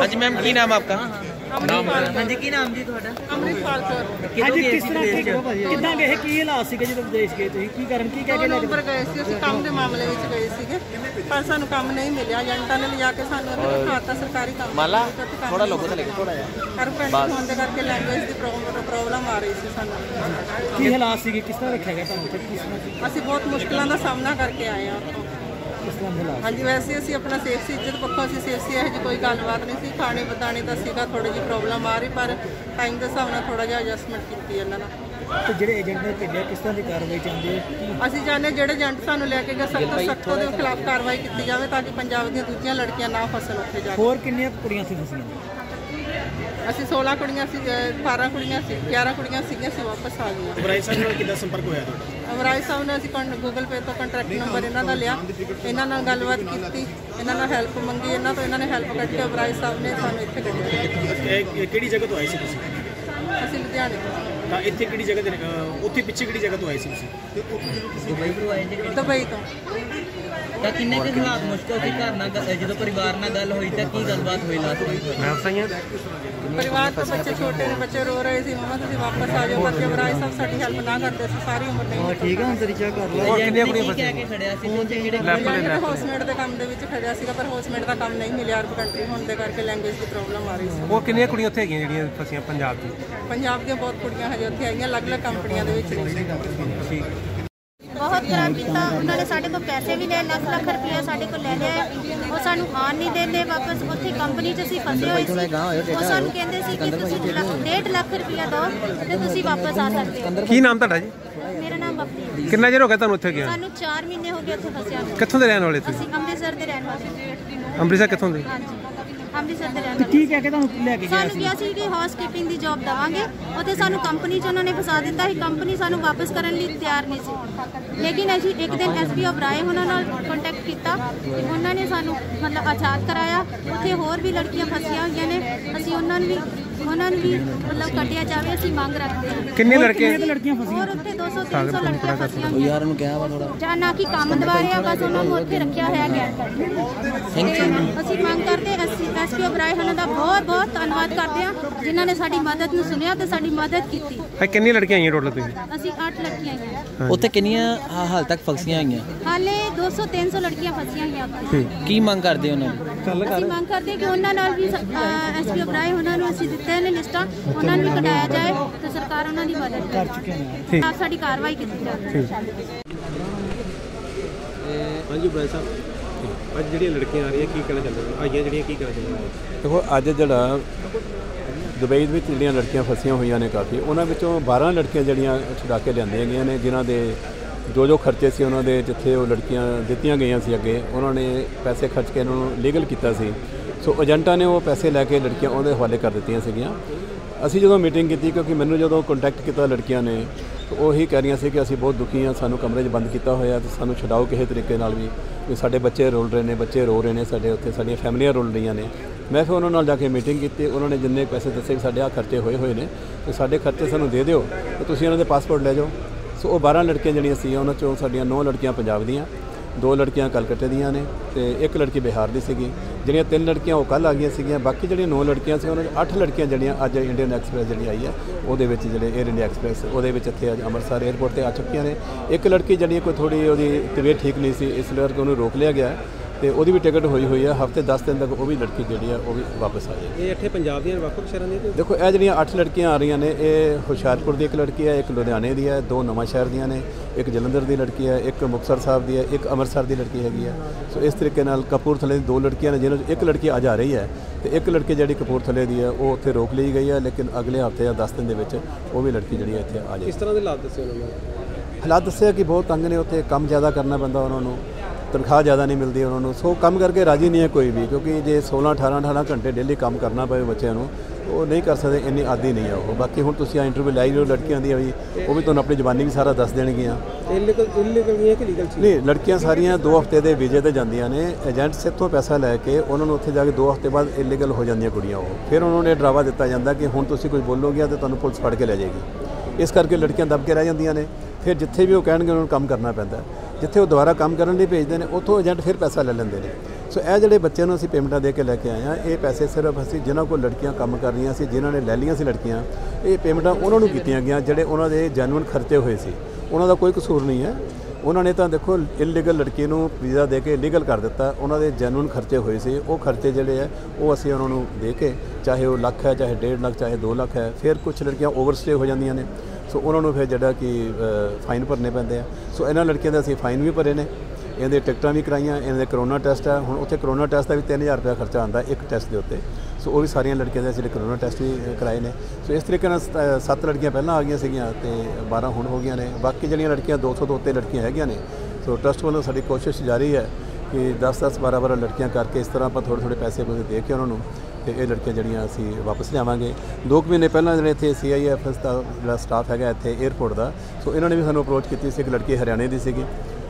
हाँ जी मैम, की नाम आपका? हाँ जी, की नाम जी थोड़ा? अमृतपाल सर। किस तरह के कितना गए कि ये लासी के जब देश गए तो की कारण की क्या क्या नंबर गए सी उस काम के मामले में गए सी पर सानू काम नहीं मिला एजेंटा ने लिया के सानू खाता सरकारी काम माला थोड़ा लोगों से लेके थोड़ा हर पेंट होने के करके लैंग्वेज की प्रॉब्लम आ रही सी सानू की हालात सी किस तरह रखा गया सानू असि बहुत मुश्किलों का सामना करके आए हैं। हाँ जी वैसे असी अपना सेफ सी इज्जत पक्षों असी सेफ सी यह कोई गलबात नहीं सी खाने बताने का सीगा थोड़ी जी प्रॉब्लम आ रही पर टाइम के हिसाब नाल थोड़ा जिहा एडजस्टमेंट की इन्होंने तो जो एजेंट ने भेजा किस तरह की कार्रवाई चाहते हैं असं चाहते जो एजेंट सूँ लैके गए सख्त तो सख्त के खिलाफ कार्रवाई की जाए ताकि पंजाब दी दूसरी लड़कियां ना फसन उत्थे जाके होर कितनी कुड़ियां सी फसियां असि 16 कुड़ियां सी 12 कुड़ियां सी 11 कुड़ियां सी वापस आ गई। ओबराई साहब नाल किदा संपर्क होया तुहाडा? ओबराई साहब ने असि गूगल पे तो कंटैक्ट नंबर इन्हां दा लिया, इन्हां नाल गलबात कीती, इन्हां नाल हैल्प मंगी, इन्हां तो इन्हां ने हैल्प करके ओबराई साहब ने सानू इत्थे कड्ढिया। किहड़ी जगह तो आए सी तुसीं? असि लुधियाणे तो। इत्थे किहड़ी जगह ते उत्थे पिछे किहड़ी जगह तो आए सी तुसीं? दुबई तो आए जी। दुबई तो ਤਾਂ ਕਿੰਨੇ ਕਿ ਹਾਲਾਤ ਮੁਸ਼ਕਲ ਸੀ ਘਰ ਨਾਲ ਜਦੋਂ ਪਰਿਵਾਰ ਨਾਲ ਗੱਲ ਹੋਈ ਤਾਂ ਕੀ ਗੱਲਬਾਤ ਹੋਈ ਲਾਸਟ ਮੈਂ ਸਹੀ ਹਾਂ ਪਰਿਵਾਰ ਤੋਂ ਬੱਚੇ ਛੋਟੇ ਨੇ ਬੱਚੇ ਰੋ ਰਹੇ ਸੀ ਮਮਾ ਤੁਸੀਂ ਵਾਪਸ ਆ ਜਾਓ ਬੱਚੇ ਬਰਾਏ ਸਭ ਸਾਡੀ ਹੈਲਪ ਨਾ ਕਰਦੇ ਸੀ ਸਾਰੀ ਉਮਰ ਨਹੀਂ ਹਾਂ ਠੀਕ ਹੈ ਹੁਣ ਤੇਰੀ ਚਾਹ ਕਰ ਲਓ ਕਿੰਨੇ ਕੁੜੀ ਫਸੇ ਕੇ ਖੜਿਆ ਸੀ ਤੇ ਜਿਹੜੇ ਹੋਸਟਮੇਟ ਦੇ ਕੰਮ ਦੇ ਵਿੱਚ ਖੜਿਆ ਸੀਗਾ ਪਰ ਹੋਸਟਮੇਟ ਦਾ ਕੰਮ ਨਹੀਂ ਮਿਲਿਆ ਅਰਬ ਕੰਟਰੀ ਹੋਣ ਦੇ ਕਰਕੇ ਲੈਂਗੁਏਜ ਦੀ ਪ੍ਰੋਬਲਮ ਆ ਰਹੀ ਸੀ। ਉਹ ਕਿੰਨੀਆਂ ਕੁੜੀਆਂ ਉੱਥੇ ਹੈਗੀਆਂ ਜਿਹੜੀਆਂ ਫਸੀਆਂ ਪੰਜਾਬ ਦੀ? ਪੰਜਾਬ ਦੀਆਂ ਬਹੁਤ ਕੁੜੀਆਂ ਹਜੇ ਉੱਥੇ ਆਈਆਂ ਅਲੱਗ-ਅਲੱਗ ਕੰਪਨੀਆਂ ਦੇ ਵਿੱਚ ਠੀਕ बहुत खराब किया उन्होंने साढ़े को पैसे भी ले लख लख रुपया साढ़े को ले लिया और सूँ आन नहीं देते वापस उत्थे कंपनी च फसे हुए और सूँ कहें डेढ़ लख रुपया दो तो तुम वापस आ सकते। की नाम तुहाडा जी? मेरा नाम बबली। कितना चेर हो गया तुहानू उत्थे गया? सूँ 4 महीने हो गए उत्थे फसिया। कित्थों दे रहने वाले? अमृतसर दे रहने वाले। अमृतसर कित्थों दे? हाँ जी अमृतसर दे रहने वाले। ठीक है कि तुहानू ले के गए सी कि हाउसकीपिंग दी जॉब दवांगे उत्थे सूँ कंपनी च उन्होंने फसा दिता सी कंपनी सूँ वापस करने लई तैयार नहीं सी लेकिन अभी एक दिन S.P. ओबराय उन्होंने कॉन्टैक्ट किया उन्होंने सानू मतलब आज़ाद कराया उत्थे होर भी लड़कियां फसिया हुई ने असी उन्होंने भी मतलब कटिया जाए असी मांग रखते हैं। कितने लड़कियां और उत्थे 200-300 लड़कियां फसिया हुई जान ना कि काम दवाया बस उन्होंने उत्थे रखा होया गया। असी मांग करते S.P. ओबराय उन्होंने बहुत बहुत धन्यवाद करते हैं जिन्होंने साड़ी मदद नूं सुनिया ते साड़ी मदद की। कितनी लड़कियां आईयां टोटल तुसीं? असी 8 लड़कियां आईयां। उत्थे कितनियां हाल तक फसियां हुई? हाले 200-300 लड़कियां फसियां हुई। की मांग करते उन्होंने? मांग करते कि उन्होंने भी S.P. ओबराय उन्होंने असं दिते हैं लिस्टा उन्होंने भी कटाया जाए तो सरकार उन्होंने मदद कर चुके हैं आप साड़ी कार्रवाई की जाए। हाँ जी ओबराय साहब अज जी लड़कियां आ रही की कहना चाहते आइया जी की कहना चाहते? देखो अज जड़ा दुबई में जड़िया लड़कियां फसिया हुई ने काफ़ी उन्होंने 12 लड़कियां जड़िया छुड़ा के लिया गई ने जिन्हों के जो खर्चे से उन्होंने जिथे वो लड़कियां दित्तियां गई सी अगे उन्होंने पैसे खर्च के इन्होंने लीगल किया सी सो एजेंटा ने वो पैसे लैके लड़कियां उन्हें हवाले कर दित्तियां सीगियां। असी जो मीटिंग की क्योंकि मैंने जो कॉन्टैक्ट किया लड़कियां ने तो वही कह रही सी कि असी बहुत दुखी हाँ सूँ कमरे बंद किया होया तो सूँ छुड़ाओ किसी तरीके भी साढ़े बच्चे रुल रहे हैं बच्चे रो रहे हैं साढ़े उत्थे साड़ियां फैमिलियां रुल रही ने। मैं फिर उन्होंने जाके मीटिंग की उन्होंने जिन्ने पैसे दसे कि साढ़े आ खर्चे होए हुए हैं तो साढ़े खर्चे सूँ दे दो तो उन्होंने पासपोर्ट ले जाओ। सो वो 12 लड़कियां जड़ियां सी उन्होंने चों साड़ियां 9 लड़कियां पंजाब दियां 2 लड़कियां कलकत्ते दियां ने ते 1 लड़की बिहार दी सीगी जड़ियां 3 लड़कियां वो कल आ गई सीगियां बाकी जड़ियां 9 लड़कियां सी उन्होंने 8 लड़कियां जड़ियां अज इंडियन एक्सप्रैस जी आई है उहदे विच जिहड़े एयर इंडिया एक्सप्रैस उहदे विच इत्थे अज अमृतसर एयरपोर्ट ते आ चुकियां ने। 1 लड़की जड़ी कोई थोड़ी उहदी तबीयत ठीक नहीं सी इस करके उन्होंने रोक लिया गया तो वो भी टिकट हुई है हफ्ते 10 दिन तक वो भी लड़की जी है वो भी वापस आ जाए। ये इतने पंजाब दिन वक्त शहर देखो यह जी 8 लड़कियां आ रही ने यह हुशियारपुर की एक लड़की है 1 लुधियाने की है 2 नवांशहर दियां ने 1 जलंधर की लड़की है 1 मुक्तसर साहब की है 1 अमृतसर की लड़की हैगी है। सो इस तरीके कपूरथले की 2 लड़कियां ने जिन्होंने 1 लड़की आज आ रही है तो 1 लड़की जी कपूरथले की है वो उत्थे रोक ली गई है लेकिन अगले हफ्ते या 10 दिन वो भी लड़की जी इतने आ जाए। इस तरह के हालात दसे उन्होंने? हालात दसे कि बहुत तंग ने उत्थे काम ज़्यादा करना पैंदा उन्होंने तनख्वाह ज़्यादा नहीं मिलती उन्होंने सो काम करके राजी नहीं है कोई भी क्योंकि जो 16-18 घंटे डेली काम करना पे बच्चों वो नहीं कर सकते इन्नी आदि नहीं है वो। बाकी हूँ तुम इंटरव्यू लाई जो लड़कियां दी भी वो भी तुम अपनी जबानी भी सारा दस देणगियां नहीं लड़कियां सारिया 2 हफ्ते के वीजे पर जांदियां ने एजेंट से तो पैसा लैके उन्होंने उत्थे जाके 2 हफ्ते बाद इलीगल हो जांदियां कुड़ियां फिर उन्होंने डरावा दिता जाता कि हुण तुसीं कुछ बोलोगे तो तुहानूं पुलिस फड़ के लै जाएगी इस करके लड़कियां दब के रह जांदियां ने फिर जिथे भी वो कहणगे उन्होंने काम करना पैंदा जिथे वो दोबारा काम करने भेजते हैं उतों एजेंट फिर पैसा ले लेंगे सो यह जोड़े बच्चों असीं पेमेंटा दे के लैके आए हैं। ये पैसे सिर्फ असीं जिन्हों को लड़कियां काम कर रही सी, जिन्हों ने लै लिया सी लड़कियां, ये पेमेंटा उन्होंने कीतियां गईयां जिहड़े उन्हों दे जैनुअन खर्चे हुए सी। उन्हों दा कोई कसूर नहीं है, उन्होंने तो देखो इलीगल लड़की नूं वीज़ा दे के लीगल कर दिता। उन्होंने जैनुअन खर्चे हुए सी, वो खर्चे जिहड़े है वो असीं उन्होंने दे के, चाहे वो लख है, चाहे 1.5 लाख, चाहे 2 लाख है। फिर कुछ लड़कियां ओवरस्टे हो जांदियां ने, सो उन्होंने फिर जिहड़ा कि फाइन भरने पैंदे आ। सो इन्हां लड़कियां दे असीं फाइन भी भरे ने, इन्हें टिकटा भी कराइया, इन्हें करोना टेस्ट है। हुण उत्थे करोना टेस्ट का भी 3000 रुपया खर्चा आता एक टेस्ट के उत्ते। सो वो भी सारिया लड़कियां दे जिहड़े करोना टेस्ट भी कराए ने। सो इस तरीके नाल 7 लड़कियां पहलां आ गईयां सीगियां ते 12 हुण हो गईयां ने। बाकी जिहड़ियां लड़कियां 200 तो उत्ते लड़कियां हैगियां ने। सो ट्रस्ट वालों साडी कोशिश जारी है कि 10-10, 12-12 लड़कियां करके इस तरह आप थोड़े पैसे पूरे दे के उन्होंने तो ये लड़कियां जिहड़ियां असीं वापस लियावांगे। 2 महीने पहलां जिहड़े इत्थे CIFS दा जिहड़ा स्टाफ हैगा इत्थे एयरपोर्ट का, सो इन्होंने भी सानूं अप्रोच की। एक लड़की हरियाणे की सीगी,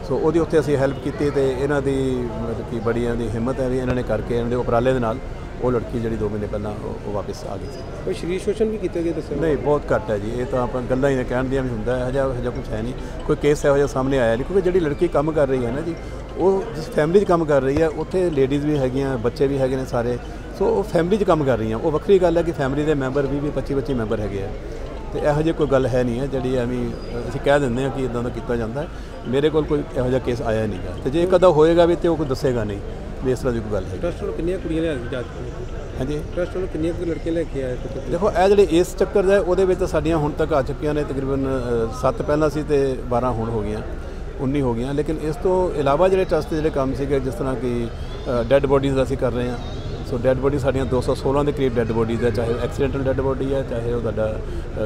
सो वो उत्थे असीं हैल्प की ते इन्हां दी मतलब कि बड़ी इन्हां दी हिम्मत है भी इन्होंने करके इन्हां दे उपराले दे नाल वो लड़की जी 2 महीने पहला वापस आ गई थी। कोई शरीर शोषण भी किया गया तो नहीं, बहुत घट है जी। ये तो आप गल् ही ने कहन दियां भी होंगे, हजा कुछ है नहीं, कोई केस है सामने आया नहीं। क्योंकि जी लड़की काम कर रही है ना जी, वो जिस फैमिली काम कर रही है उत्थे लेडीज़ भी हैगियां, बच्चे भी हैगे ने सारे। सो वो फैमिली काम कर रही हैं, वो वक्री गल है कि फैमिली के मैंबर 20-25 मैंबर हैगे है। तो यह जी कोई गल है नहीं है जी, एवं असीं कह देंगे कि इदा का किया जाता है। मेरे को यहोजा केस आया नहीं गा, तो जे कदा होएगा भी तो कोई दसेगा नहीं भी इस तरह की कोई गल है। ट्रस्ट वालों कितनी कुड़ियां ले हाँ जी, ट्रस्ट वालों कितनी लड़कियां लेके आए? देखो यह जोड़े इस चक्कर है वो तो साड़ियां हुण तक आ चुकियां ने तकरीबन 7 पहला सी ते 12 हुण हो गई, 19 हो गई। लेकिन इस तो इलावा जोड़े ट्रस्ट जोड़े काम से जिस तरह कि डैड बॉडीज़ असीं कर रहे हैं। सो डैड बॉडी साड़ियां 216 के करीब डैड बॉडीज़ है, चाहे एक्सीडेंटल डैड बॉडी है, चाहे वो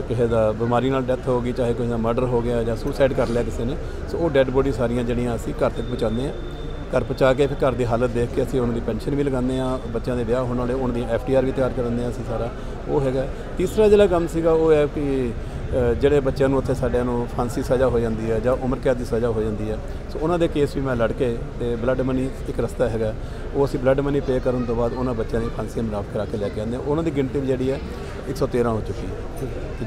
किसी का बीमारी नाल डैथ हो गई, चाहे किसी का मर्डर हो गया या सुसाइड कर लिया किसी ने। सो वो डैड बॉडी सारियां जिहड़ियां असीं घर तक पहुँचाते हैं। घर पहुँचा के फिर घर की हालत देख के असीं उन्हां दी पेनशन भी लगाने, बच्चों के विआह होने वाले उन्हां दी FTR भी तैयार कराने। असीं सारा वो हैगा। तीसरा जिहड़ा काम सीगा वो है कि जिहड़े बच्चों नूं उत्थे साडे नूं फांसी सज़ा हो जाती है जां उम्र कैद की सज़ा हो जाती है, सो उन्हां दे केस भी मैं लड़ के ते ब्लड मनी एक रस्ता हैगा वो असीं ब्लड मनी पे करन तों बाद उन्हां बच्चों की फांसी माफ़ करा के लैके आंदे। उन्हां दी गिणती जिहड़ी है 113 हो चुकी है।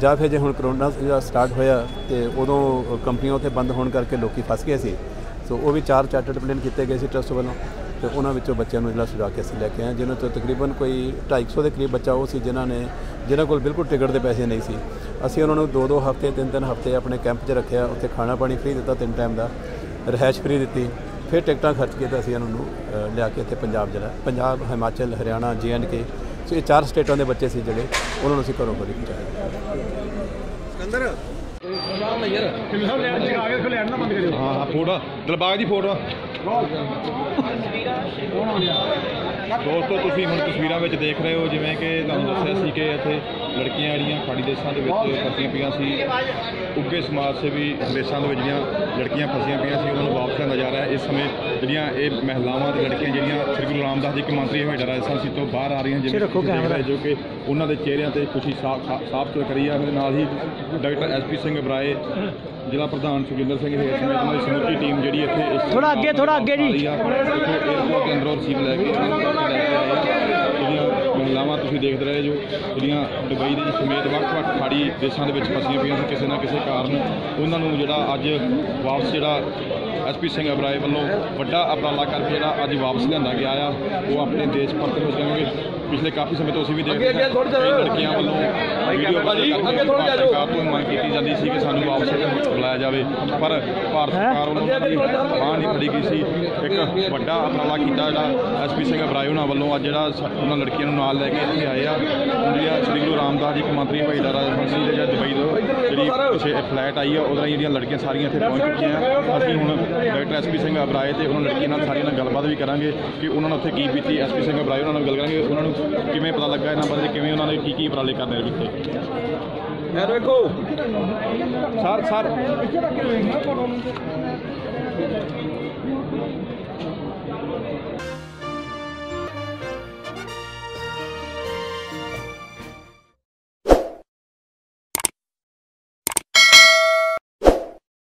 जां फिर जे हुण करोना जिहड़ा स्टार्ट होया ते उदों कंपनियां उत्थे बंद होण करके लोकी फस गए सी। सो वो भी 4 चार्टर्ड प्लेन किए गए थे ट्रस्ट वालों, तो उन्होंने बच्चों जो सुझा के असं लैके आए जिन्होंने तो तकरीबन कोई 250 के करीब बच्चा वो सी जिन्होंने जिन्हों को बिल्कुल टिकट के पैसे नहीं सी। असीं उन्होंने 2-2 हफ्ते 3-3 हफ्ते अपने कैंप 'च रखा, उत्थे खाना पानी फ्री दिता, 3 टाइम का रिहायश फ्री दी, फिर टिकटा खर्च के असीं उन्होंने लिया के इत्थे पंजाब जिला पंजाब हिमाचल हरियाणा JNK, सो ये 4 स्टेटों के बच्चे से जोड़े उन्होंने असीं घरों घरी पहुँचाया। दिलबाग जी फोटो दोस्तों तुसीं हुण तस्वीरां विच देख रहे हो, जिवें कि तुहानूं दस्सिआ सी कि इत्थे लड़कियां जिहड़ियां खाड़ी देशां दे विच फसियां पईआं सी, उगे समाज सेवी देशां दे विच जिहड़ियां लड़कियां फसियां पईआं सी उन्हां नूं वापस लैंदा जा रहा है। इस समय जिहड़ियां इह महिलावां ते लड़कियां जिहड़ियां श्री गुरु रामदास जी कमांतरी हमेशा राजस्थान सीट तों बाहर आ रहियां, जिवें जो कि उन्हां दे चेहरिਆਂ ते खुशी साफ करी है। नाल ही डॉक्टर S.P. Singh Oberoi जिला प्रधान सुखजिंदर सिंह हेर समेत उन्होंने समूची टीम जी इतने थोड़ा अगे जी एयरपोर्ट के अंदरों रसीद लैके महिलावां तुसीं देखते रहे जो जिहड़ियां दुबई दे समेत वख-वख खाड़ी देशों के फसियां पईआं सी किसी ना किसी कारण, उन्होंने जिहड़ा अज वापस जिहड़ा S.P. Singh Oberoi वालों वड्डा अपराला करके जिहड़ा अज वापस लिआंदा गया आ वो अपने देश परत हो जाएंगे। पिछले काफ़ी समय तो असीं भी देखते हैं लड़कियों वालों वीडियो भारत सरकार तो मांग की जाती सी कि सानूं वापस बुलाया जाए, पर भारत सरकार वालों बांह नहीं फड़ी गई सी। एक वड्डा उपराला किया जिहड़ा S.P. Singh Oberoi उन्हां वालों अज जिहड़ा उन्हां लड़कियों नूं नाल लैके इत्थे आए आ। जिहड़ियां श्री गुरु रामदास जी कमांतरी हवाई अड्डा राजस्थान जिहड़ा दुबई तो जी फ्लाइट आई है उहदा जिहड़ियां लड़कियां सारियां इत्थे पहुंच चुकियां। असीं हुण डॉक्टर S.P. Singh Oberoi ते उन्हां लड़कियां नाल सारियां नाल गलबात भी करांगे कि उन्हां ने उत्थे की बीती। S.P. Singh Oberoi उन्हां नाल गल करांगे उन्हां किमें पता लगा इन्होंने बारे किमें उन्होंने की उपराले करने देखो सर